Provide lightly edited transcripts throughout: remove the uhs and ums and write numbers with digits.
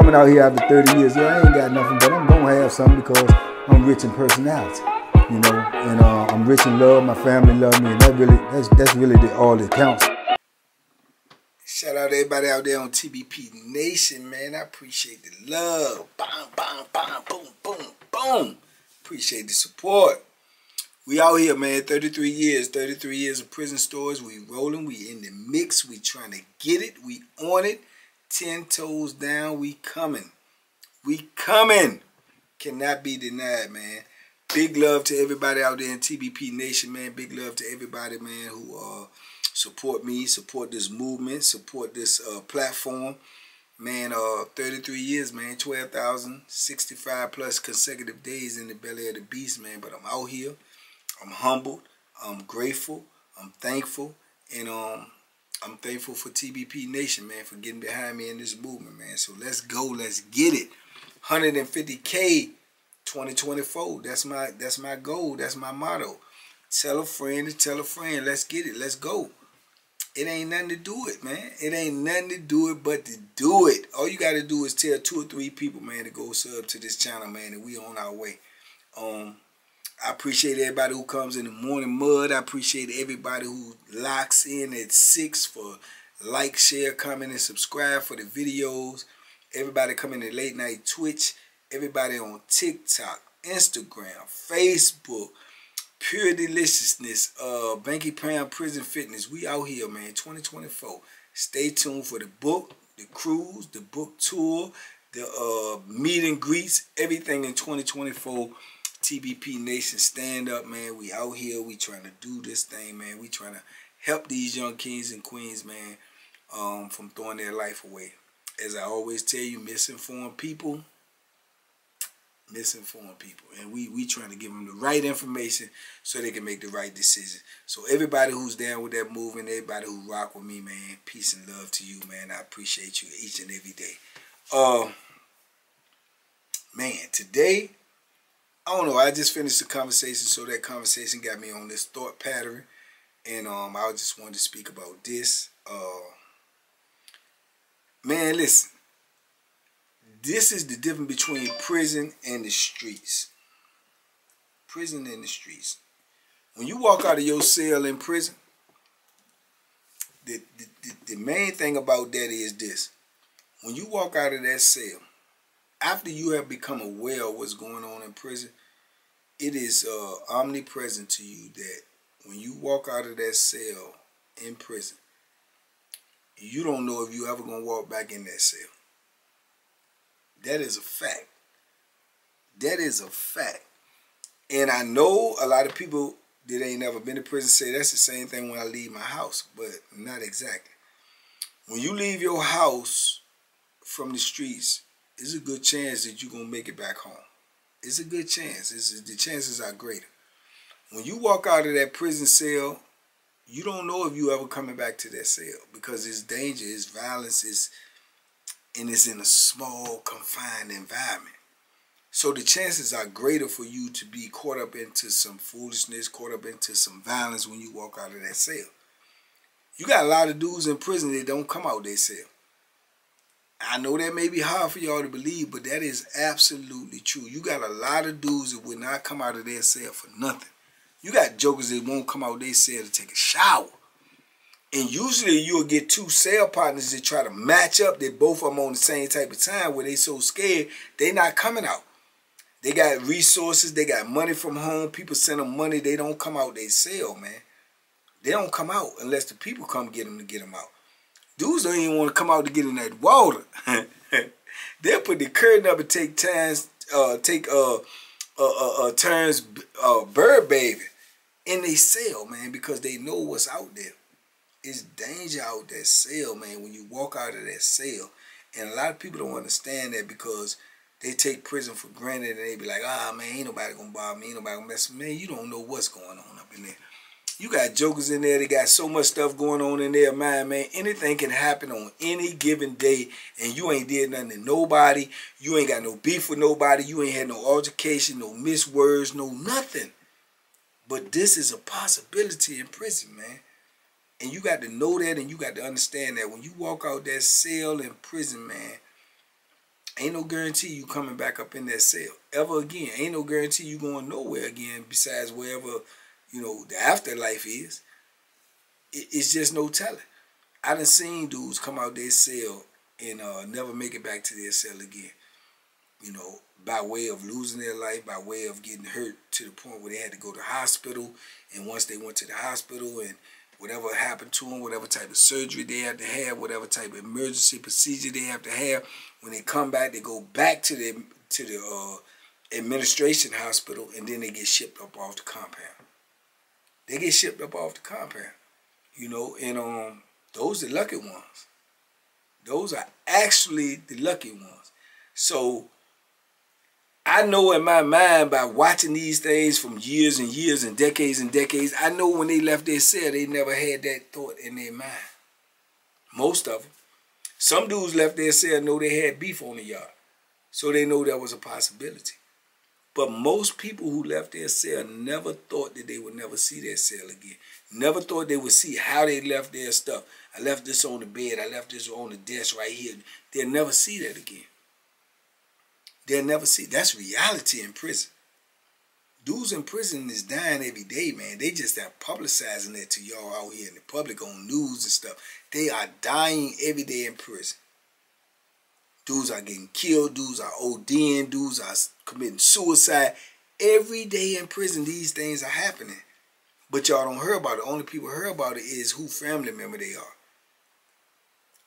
coming out here after 30 years, yeah, I ain't got nothing, but I'm going to have something because I'm rich in personality, you know, and I'm rich in love, my family love me, and that's really all that counts. Shout out to everybody out there on TBP Nation, man. I appreciate the love. Bang, bang, bang, boom, boom, boom. Appreciate the support. We out here, man. 33 years of prison stories. We rolling. We in the mix. We trying to get it. We on it. 10 toes down. We coming. We coming. Cannot be denied, man. Big love to everybody out there in TBP Nation, man. Big love to everybody, man, who support me, support this movement, support this platform. Man, 33 years, man, 12,065 plus consecutive days in the belly of the beast, man. But I'm out here. I'm humbled. I'm grateful. I'm thankful. And I'm thankful for TBP Nation, man, for getting behind me in this movement, man. So let's go. Let's get it. 150K 2024. That's my goal. That's my motto. Tell a friend to tell a friend. Let's get it. Let's go. It ain't nothing to do it, man. It ain't nothing to do it but to do it. All you got to do is tell 2 or 3 people, man, to go sub to this channel, man, and we on our way. I appreciate everybody who comes in the morning mud. I appreciate everybody who locks in at 6 for like, share, comment, and subscribe for the videos. Everybody coming to late night Twitch. Everybody on TikTok, Instagram, Facebook, Pure Deliciousness, Banky Pound Prison Fitness. We out here, man, 2024. Stay tuned for the book, the cruise, the book tour, the meet and greets, everything in 2024. TBP Nation, stand up, man. We out here. We trying to do this thing, man. We trying to help these young kings and queens, man, from throwing their life away. As I always tell you, misinformed people. Misinformed people, and we trying to give them the right information so they can make the right decision. So everybody who's down with that movement, everybody who rock with me, man, peace and love to you, man. I appreciate you each and every day. Man, today, I don't know, I just finished the conversation, so that conversation got me on this thought pattern, and I just wanted to speak about this. Man, listen. This is the difference between prison and the streets. Prison and the streets. When you walk out of your cell in prison, the main thing about that is this. When you walk out of that cell, after you have become aware of what's going on in prison, it is omnipresent to you that when you walk out of that cell in prison, you don't know if you're ever going to walk back in that cell. That is a fact. That is a fact. And I know a lot of people that ain't never been to prison say that's the same thing when I leave my house, but not exactly. When you leave your house from the streets, it's a good chance that you're going to make it back home. It's a good chance. The chances are greater. When you walk out of that prison cell, you don't know if you're ever coming back to that cell because it's danger, it's violence, and it's in a small, confined environment. So the chances are greater for you to be caught up into some foolishness, caught up into some violence when you walk out of that cell. You got a lot of dudes in prison that don't come out their cell. I know that may be hard for y'all to believe, but that is absolutely true. You got a lot of dudes that will not come out of their cell for nothing. You got jokers that won't come out their cell to take a shower. And usually you'll get 2 cell partners that try to match up. They both of them on the same type of time where they so scared, they not coming out. They got resources. They got money from home. People send them money. They don't come out. They sell, man. They don't come out unless the people come get them to get them out. Dudes don't even want to come out to get in that water. They'll put the curtain up and take turns, bird baby. And they sell, man, because they know what's out there. It's danger out that cell, man, when you walk out of that cell. And a lot of people don't understand that because they take prison for granted and they be like, ah, man, ain't nobody gonna bother me, ain't nobody gonna mess with me. Man, you don't know what's going on up in there. You got jokers in there, they got so much stuff going on in their mind, man. Anything can happen on any given day and you ain't did nothing to nobody. You ain't got no beef with nobody. You ain't had no altercation, no miswords, no nothing. But this is a possibility in prison, man. And you got to know that and you got to understand that when you walk out that cell in prison, man, Ain't no guarantee you coming back up in that cell ever again. Ain't no guarantee you going nowhere again besides wherever, you know, the afterlife is. It's just no telling. I done seen dudes come out their cell and never make it back to their cell again. You know, by way of losing their life, by way of getting hurt to the point where they had to go to the hospital. And once they went to the hospital and whatever happened to them, whatever type of surgery they have to have, whatever type of emergency procedure they have to have, when they come back, they go back to the administration hospital, and then they get shipped up off the compound. They get shipped up off the compound, you know, and those are the lucky ones. Those are actually the lucky ones. So I know in my mind, by watching these things from years and years and decades, I know when they left their cell, they never had that thought in their mind. Most of them. Some dudes left their cell know they had beef on the yard, so they know that was a possibility. But most people who left their cell never thought that they would never see their cell again. Never thought they would see how they left their stuff. I left this on the bed. I left this on the desk right here. They'll never see that again. They'll never see. That's reality in prison. Dudes in prison is dying every day, man. They just are publicizing that to y'all out here in the public on news and stuff. They are dying every day in prison. Dudes are getting killed. Dudes are ODing. Dudes are committing suicide. Every day in prison, these things are happening. But y'all don't hear about it. Only people who hear about it is who family member they are.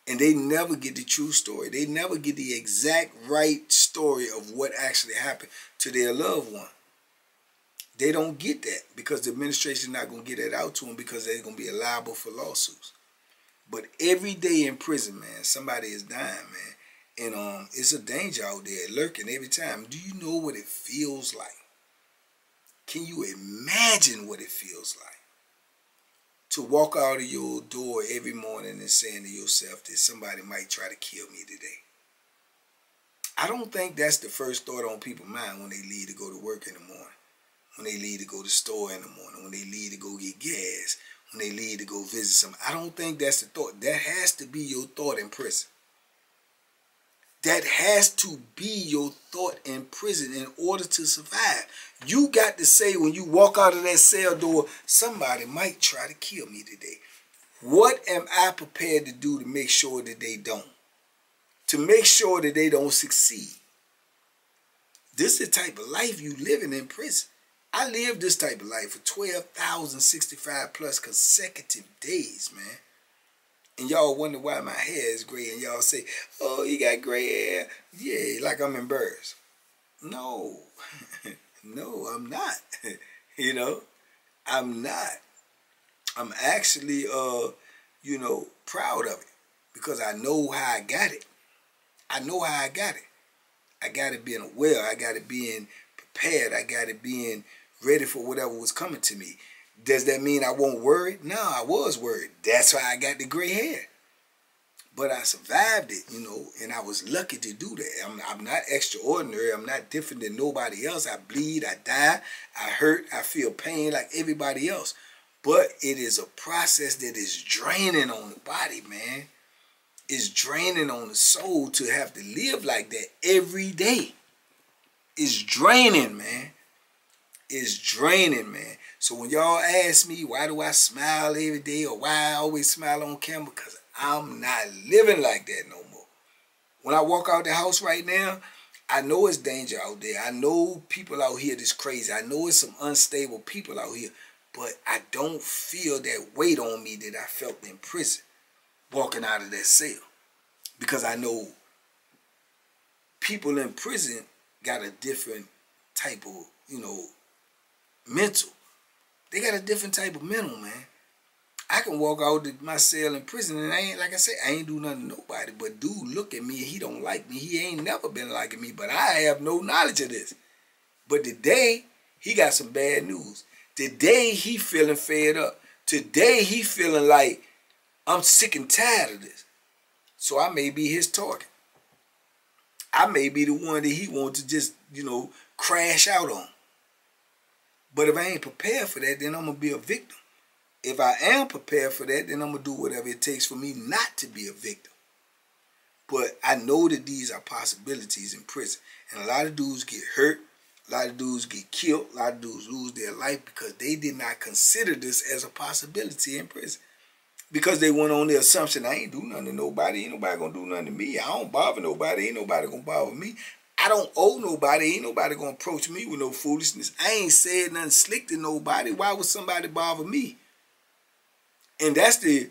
And they never get the true story. They never get the exact right story of what actually happened to their loved one. They don't get that because the administration is not going to get that out to them because they're going to be liable for lawsuits. But every day in prison, man, somebody is dying, man. And it's a danger out there lurking every time. Do you know what it feels like? Can you imagine what it feels like to walk out of your door every morning and saying to yourself that somebody might try to kill me today? I don't think that's the first thought on people's mind when they leave to go to work in the morning, when they leave to go to the store in the morning, when they leave to go get gas, when they leave to go visit somebody. I don't think that's the thought. That has to be your thought in prison. That has to be your thought in prison in order to survive. You got to say when you walk out of that cell door, somebody might try to kill me today. What am I prepared to do to make sure that they don't? To make sure that they don't succeed? This is the type of life you living in prison. I lived this type of life for 12,065 plus consecutive days, man. And y'all wonder why my hair is gray and y'all say, oh, you got gray hair. Yeah, like I'm embarrassed. No, no, I'm not. You know, I'm not. I'm actually, you know, proud of it because I know how I got it. I know how I got it. I got it being aware. I got it being prepared. I got it being ready for whatever was coming to me. Does that mean I won't worry? No, I was worried. That's why I got the gray hair. But I survived it, you know, and I was lucky to do that. I'm not extraordinary. I'm not different than nobody else. I bleed, I die, I hurt, I feel pain like everybody else. But it is a process that is draining on the body, man. It's draining on the soul to have to live like that every day. It's draining, man. It's draining, man. So when y'all ask me why do I smile every day or why I always smile on camera, because I'm not living like that no more. When I walk out the house right now, I know it's danger out there. I know people out here that's crazy. I know it's some unstable people out here, but I don't feel that weight on me that I felt in prison walking out of that cell because I know people in prison got a different type of, you know, mental. They got a different type of mental, man. I can walk out of my cell in prison and I ain't, like I said, I ain't do nothing to nobody. But dude look at me and he don't like me. He ain't never been liking me, but I have no knowledge of this. But today, he got some bad news. Today, he feeling fed up. Today, he feeling like I'm sick and tired of this. So I may be his target. I may be the one that he wants to just, you know, crash out on. But if I ain't prepared for that, then I'm going to be a victim. If I am prepared for that, then I'm going to do whatever it takes for me not to be a victim. But I know that these are possibilities in prison. And a lot of dudes get hurt. A lot of dudes get killed. A lot of dudes lose their life because they did not consider this as a possibility in prison. Because they went on the assumption, I ain't do nothing to nobody. Ain't nobody going to do nothing to me. I don't bother nobody. Ain't nobody going to bother me. I don't owe nobody. Ain't nobody going to approach me with no foolishness. I ain't said nothing slick to nobody. Why would somebody bother me? And that's the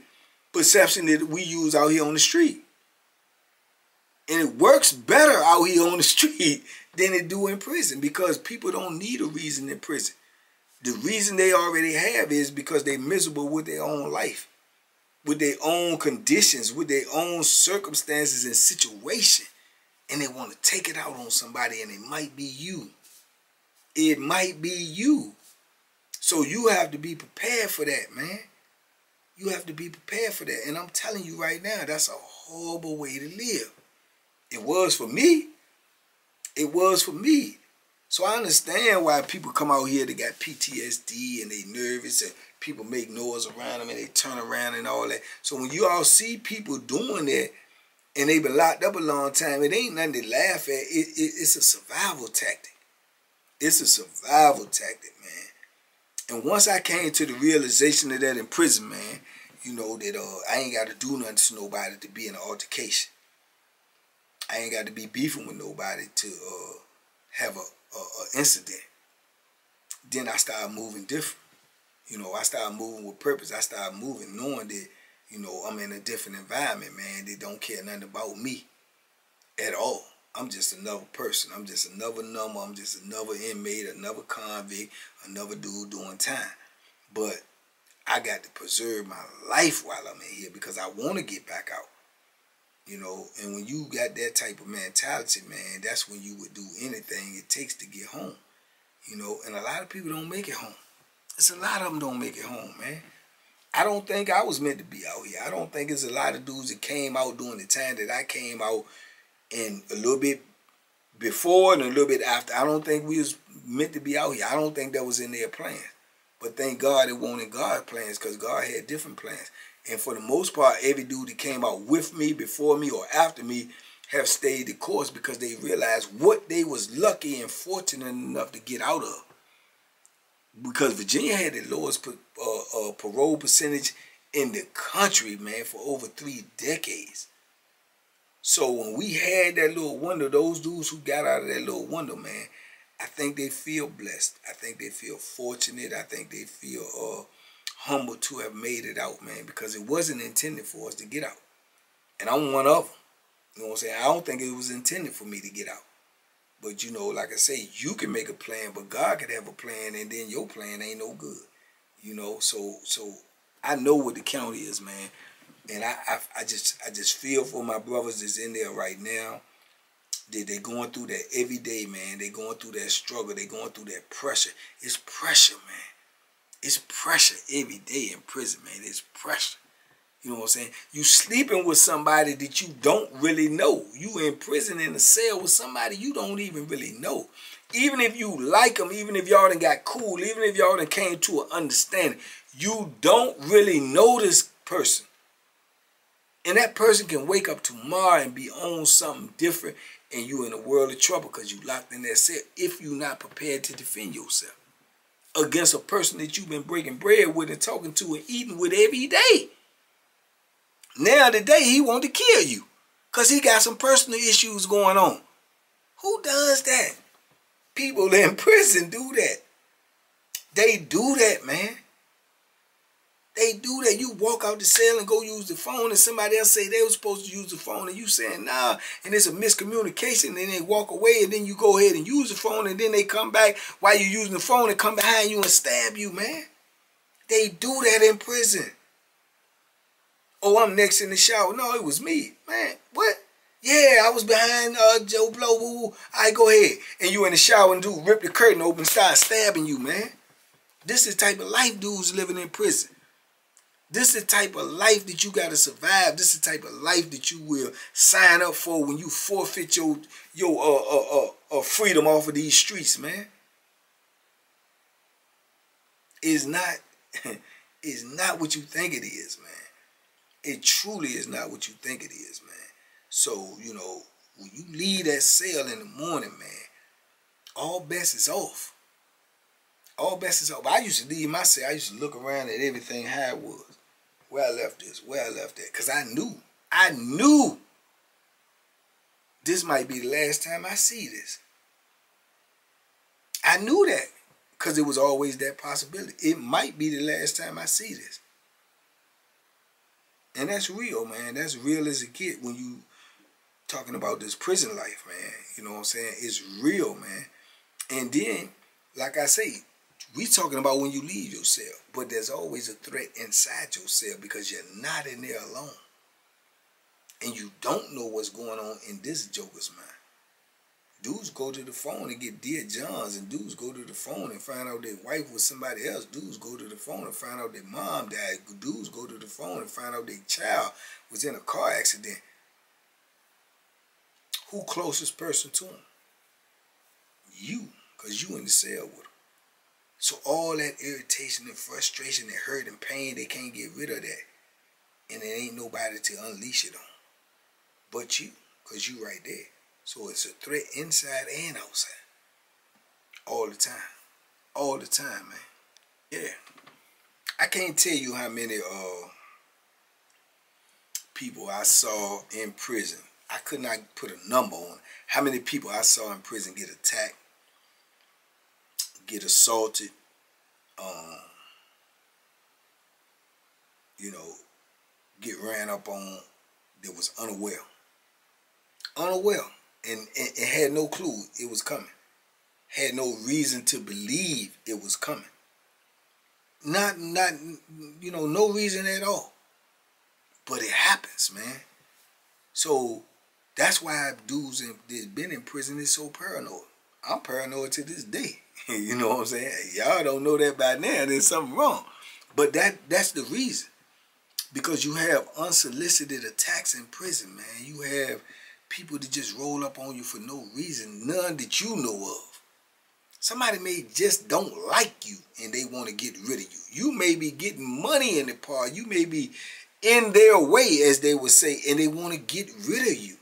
perception that we use out here on the street. And it works better out here on the street than it do in prison, because people don't need a reason in prison. The reason they already have is because they're miserable with their own life, with their own conditions, with their own circumstances and situation. And they want to take it out on somebody, and it might be you. It might be you. So you have to be prepared for that, man. You have to be prepared for that. And I'm telling you right now, that's a horrible way to live. It was for me. It was for me. So I understand why people come out here that got PTSD and they nervous and people make noise around them and they turn around and all that. So when you all see people doing that and they've been locked up a long time, it ain't nothing to laugh at. It's a survival tactic. It's a survival tactic, man. And once I came to the realization of that in prison, man, you know, that I ain't got to do nothing to nobody to be in an altercation. I ain't got to be beefing with nobody to have a incident. Then I started moving different. You know, I started moving with purpose. I started moving knowing that, you know, I'm in a different environment, man. They don't care nothing about me at all. I'm just another person. I'm just another number. I'm just another inmate, another convict, another dude doing time. But I got to preserve my life while I'm in here because I want to get back out. You know, and when you got that type of mentality, man, that's when you would do anything it takes to get home. You know, and a lot of people don't make it home. It's a lot of them don't make it home, man. I don't think I was meant to be out here. I don't think it's a lot of dudes that came out during the time that I came out and a little bit before and a little bit after. I don't think we was meant to be out here. I don't think that was in their plans. But thank God it wasn't in God's plans, because God had different plans. And for the most part, every dude that came out with me, before me, or after me have stayed the course because they realized what they was lucky and fortunate enough to get out of. Because Virginia had the lowest parole percentage in the country, man, for over 3 decades. So when we had that little window, those dudes who got out of that little window, man, I think they feel blessed. I think they feel fortunate. I think they feel humble to have made it out, man, because it wasn't intended for us to get out. And I'm one of them. You know what I'm saying? I don't think it was intended for me to get out. But, you know, like I say, you can make a plan, but God could have a plan, and then your plan ain't no good. You know, so I know what the county is, man. And I just feel for my brothers that's in there right now. They're going through that every day, man. They're going through that struggle. They're going through that pressure. It's pressure, man. It's pressure every day in prison, man. It's pressure. You know what I'm saying? You sleeping with somebody that you don't really know. You in prison in a cell with somebody you don't even really know. Even if you like them, even if y'all done got cool, even if y'all done came to an understanding, you don't really know this person. And that person can wake up tomorrow and be on something different, and you in a world of trouble because you locked in that cell if you're not prepared to defend yourself against a person that you've been breaking bread with and talking to and eating with every day. Now today he want to kill you because he got some personal issues going on. Who does that? People in prison do that. They do that, man. They do that. You walk out the cell and go use the phone, and somebody else say they were supposed to use the phone, and you saying nah, and it's a miscommunication, and then they walk away, and then you go ahead and use the phone, and then they come back while you're using the phone and come behind you and stab you, man. They do that in prison. Oh, I'm next in the shower. No, it was me, man. What? Yeah, I was behind Joe Blow. All right, go ahead. And you in the shower and dude rip the curtain open and start stabbing you, man. This is the type of life dudes living in prison. This is the type of life that you got to survive. This is the type of life that you will sign up for when you forfeit your freedom off of these streets, man. It's not what you think it is, man. It truly is not what you think it is, man. So, you know, when you leave that cell in the morning, man, all bets is off. All bets is off. I used to leave my cell. I used to look around at everything, how it was. Where I left this, where I left that. Because I knew this might be the last time I see this. I knew that because it was always that possibility. It might be the last time I see this. And that's real, man. That's real as it get when you talking about this prison life, man. You know what I'm saying? It's real, man. And then, like I say, we talking about when you leave your cell. But there's always a threat inside your cell because you're not in there alone. And you don't know what's going on in this joker's mind. Dudes go to the phone and get Dear Johns, and dudes go to the phone and find out their wife was somebody else. Dudes go to the phone and find out their mom died. Dudes go to the phone and find out their child was in a car accident. Who closest person to him? You, because you in the cell with him. So all that irritation and frustration and hurt and pain, they can't get rid of that. And there ain't nobody to unleash it on but you, because you right there. So it's a threat inside and outside. All the time. All the time, man. Yeah. I can't tell you how many people I saw in prison. I could not put a number on how many people I saw in prison get attacked, get assaulted, you know, get ran up on that was unaware. Unaware. And had no clue it was coming. Had no reason to believe it was coming. Not you know, no reason at all. But it happens, man. So that's why dudes that's been in prison is so paranoid. I'm paranoid to this day. You know what I'm saying? Y'all don't know that by now. There's something wrong. But that's the reason. Because you have unsolicited attacks in prison, man. You have people that just roll up on you for no reason, none that you know of. Somebody may just don't like you and they want to get rid of you. You may be getting money in the par. You may be in their way, as they would say, and they want to get rid of you.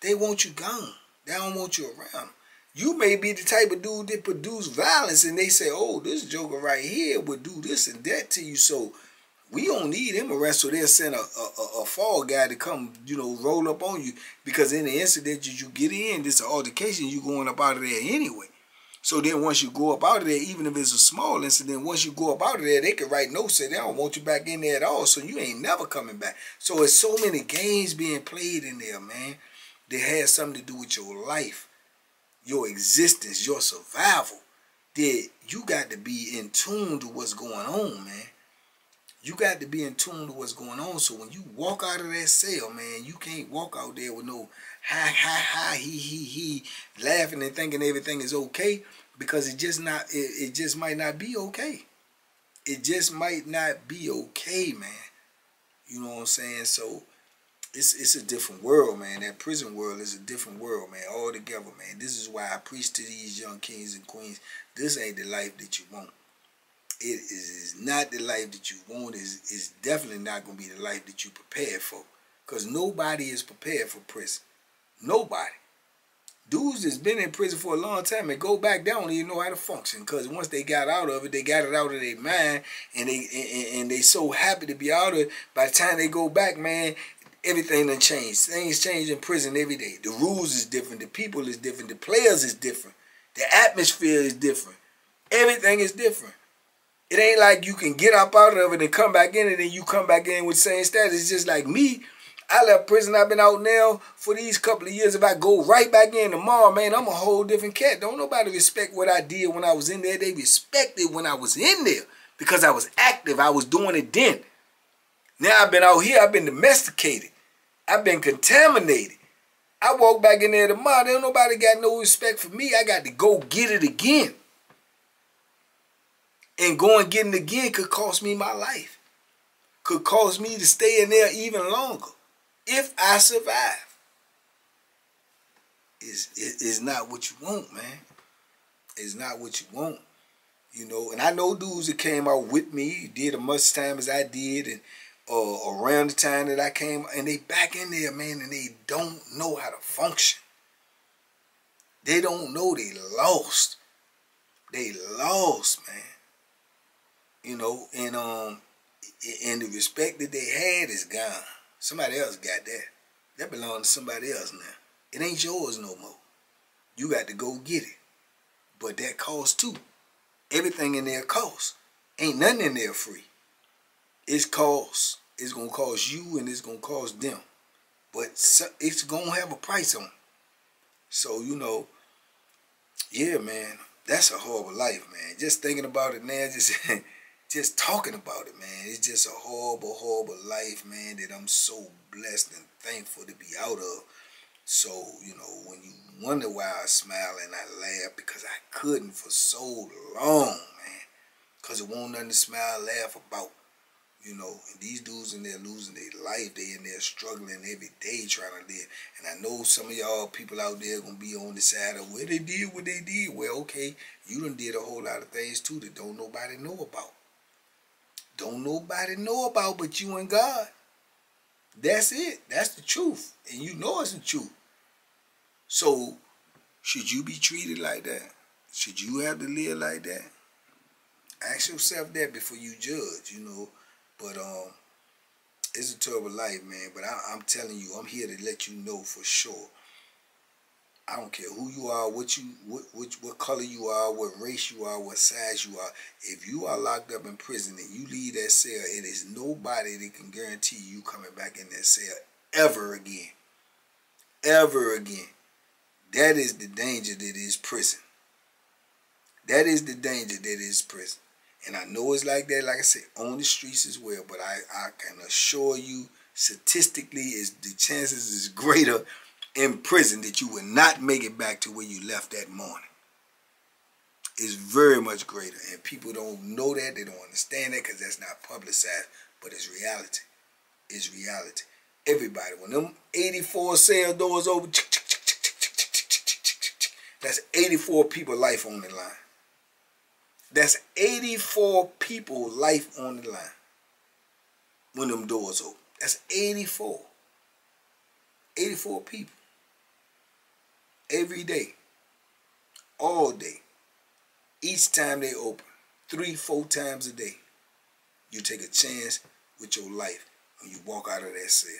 They want you gone. They don't want you around. You may be the type of dude that produce violence and they say, oh, this joker right here would do this and that to you, so we don't need him arrest, so they'll send a fall guy to come, you know, roll up on you. Because in the incident you get in, this altercation, you going up out of there anyway. So then once you go up out of there, even if it's a small incident, once you go up out of there, they can write notes that they don't want you back in there at all. So you ain't never coming back. So it's so many games being played in there, man, that has something to do with your life, your existence, your survival, that you got to be in tune to what's going on, man. You got to be in tune to what's going on. So when you walk out of that cell, man, you can't walk out there with no ha, he, laughing and thinking everything is okay, because it just might not be okay. It just might not be okay, man. You know what I'm saying? So it's a different world, man. That prison world is a different world, man, altogether, man. This is why I preach to these young kings and queens. This ain't the life that you want. It is not the life that you want. It's definitely not going to be the life that you prepared for. Because nobody is prepared for prison. Nobody. Dudes that's been in prison for a long time and go back down, they don't even know how to function. Because once they got out of it, they got it out of their mind. And they so happy to be out of it. By the time they go back, man, everything done changed. Things change in prison every day. The rules is different. The people is different. The players is different. The atmosphere is different. Everything is different. It ain't like you can get up out of it and come back in, and then you come back in with the same status. It's just like me. I left prison. I've been out now for these couple of years. If I go right back in tomorrow, man, I'm a whole different cat. Don't nobody respect what I did when I was in there. They respected when I was in there because I was active. I was doing it then. Now I've been out here. I've been domesticated. I've been contaminated. I walk back in there tomorrow. Don't nobody got no respect for me. I got to go get it again. And going getting again could cost me my life. Could cost me to stay in there even longer. If I survive. It's not what you want, man. It's not what you want. You know, and I know dudes that came out with me, did as much time as I did, and around the time that I came, and they back in there, man, and they don't know how to function. They don't know they lost. They lost, man. You know, and the respect that they had is gone. Somebody else got that. That belongs to somebody else now. It ain't yours no more. You got to go get it. But that costs too. Everything in there costs. Ain't nothing in there free. It's costs. It's going to cost you and it's going to cost them. But it's going to have a price on it. So, you know, yeah, man, that's a horrible life, man. Just thinking about it now, just talking about it, man. It's just a horrible, horrible life, man, that I'm so blessed and thankful to be out of. So, you know, when you wonder why I smile and I laugh, because I couldn't for so long, man, because it wasn't nothing to smile and laugh about. You know, and these dudes in there losing their life. They in there struggling every day trying to live. And I know some of y'all people out there going to be on the side of, well, they did what they did. Well, okay, you done did a whole lot of things, too, that don't nobody know about. Don't nobody know about but you and God. That's it. That's the truth. And you know it's the truth. So, should you be treated like that? Should you have to live like that? Ask yourself that before you judge, you know. But it's a terrible life, man. But I'm telling you, I'm here to let you know for sure. I don't care who you are, what color you are, what race you are, what size you are. If you are locked up in prison and you leave that cell, it is nobody that can guarantee you coming back in that cell ever again. Ever again. That is the danger that is prison. That is the danger that is prison. And I know it's like that, like I said, on the streets as well. But I can assure you, statistically, the chances is greater in prison that you will not make it back to where you left that morning. It's very much greater. And people don't know that. They don't understand that because that's not publicized. But it's reality. It's reality. Everybody, when them 84 cell doors open, that's 84 people life on the line. That's 84 people life on the line when them doors open. That's 84. 84 people. Every day. All day. Each time they open. 3, 4 times a day. You take a chance with your life when you walk out of that cell.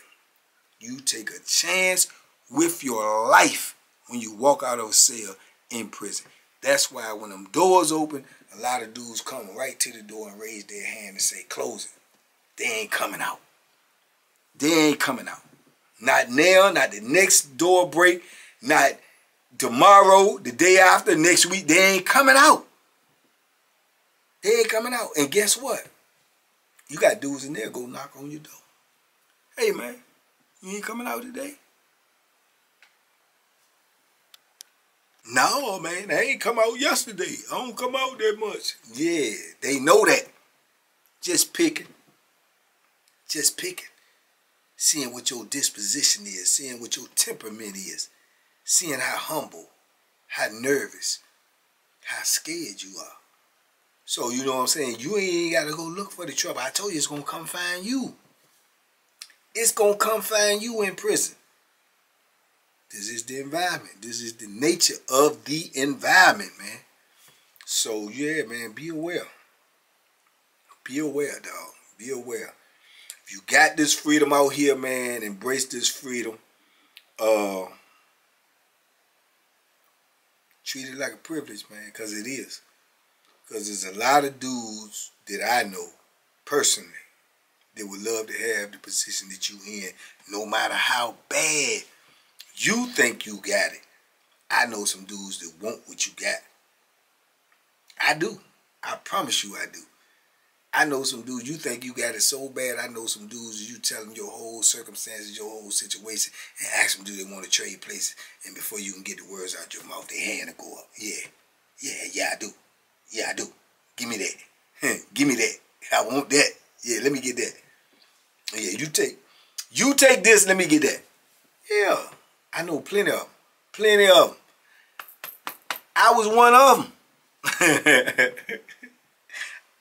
You take a chance with your life when you walk out of a cell in prison. That's why when them doors open, a lot of dudes come right to the door and raise their hand and say, close it. They ain't coming out. They ain't coming out. Not now, not the next door break, not tomorrow, the day after, next week. They ain't coming out. They ain't coming out. And guess what? You got dudes in there go knock on your door. Hey, man, you ain't coming out today? No, man, I ain't come out yesterday. I don't come out that much. Yeah, they know that. Just picking. Just picking. Seeing what your disposition is. Seeing what your temperament is. Seeing how humble, how nervous, how scared you are. So, you know what I'm saying? You ain't got to go look for the trouble. I told you it's going to come find you. It's going to come find you in prison. This is the environment. This is the nature of the environment, man. So, yeah, man, be aware. Be aware, dog. Be aware. If you got this freedom out here, man, embrace this freedom. Treat it like a privilege, man, because it is. Because there's a lot of dudes that I know personally that would love to have the position that you in, no matter how bad you think you got it. I know some dudes that want what you got. I do. I promise you I do. I know some dudes, you think you got it so bad. I know some dudes, you tell them your whole circumstances, your whole situation, and ask them do they want to trade places. And before you can get the words out your mouth, their hand will go up. Yeah. Yeah, yeah, I do. Yeah, I do. Give me that. Give me that. I want that. Yeah, let me get that. Yeah, you take this, let me get that. Yeah. I know plenty of them. Plenty of them. I was one of them.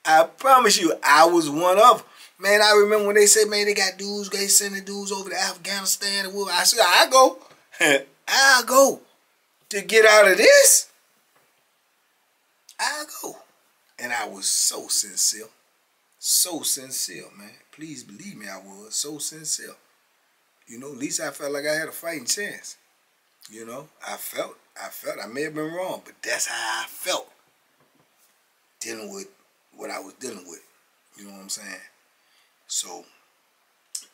I promise you, I was one of them. Man, I remember when they said, man, they got dudes, they sending dudes over to Afghanistan. And I said, I go. I go. To get out of this, I go. And I was so sincere. So sincere, man. Please believe me, I was so sincere. You know, at least I felt like I had a fighting chance. You know, I felt I may have been wrong, but that's how I felt dealing with what I was dealing with. You know what I'm saying? So,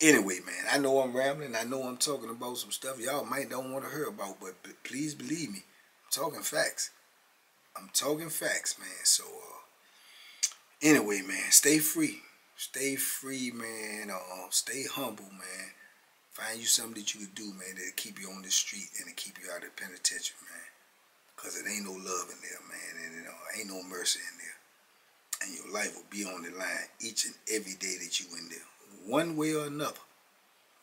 anyway, man, I know I'm rambling. I know I'm talking about some stuff y'all might don't want to hear about, but please believe me, I'm talking facts. I'm talking facts, man. So, anyway, man, stay free. Stay free, man. Stay humble, man. Find you something that you can do, man, that'll keep you on the street and it'll keep you out of the penitentiary, man. Because it ain't no love in there, man, and it ain't no mercy in there. And your life will be on the line each and every day that you in there. One way or another,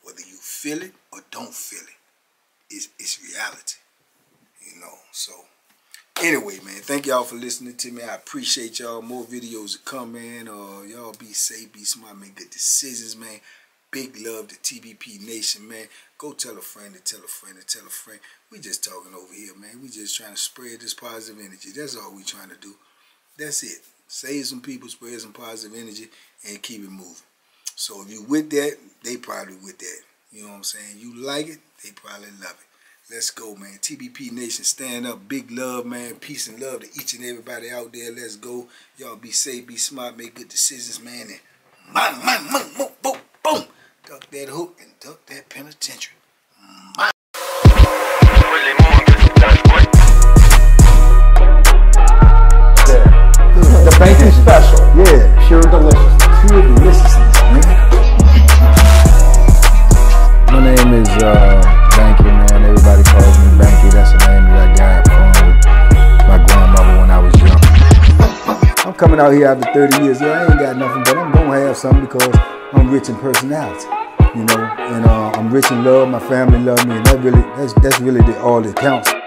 whether you feel it or don't feel it, it's reality, you know. So, anyway, man, thank y'all for listening to me. I appreciate y'all. More videos to come, man. Y'all be safe, be smart, make good decisions, man. Big love to TBP Nation, man. Go tell a friend to tell a friend to tell a friend. We just talking over here, man. We just trying to spread this positive energy. That's all we trying to do. That's it. Save some people, spread some positive energy, and keep it moving. So if you with that, they probably with that. You know what I'm saying? You like it, they probably love it. Let's go, man. TBP Nation, stand up. Big love, man. Peace and love to each and everybody out there. Let's go. Y'all be safe, be smart, make good decisions, man. And boom, boom. Duck that hook and duck that penitentiary. The Banky Special. Yeah, Pure Deliciousness. Pure Deliciousness, man. My name is Banky, man. Everybody calls me Banky. That's the name that I got from my grandmother when I was young. I'm coming out here after 30 years. Yeah, I ain't got nothing, but I'm going to have something because I'm rich in personality. You know, and I'm rich in love. My family love me, and that's really all that counts.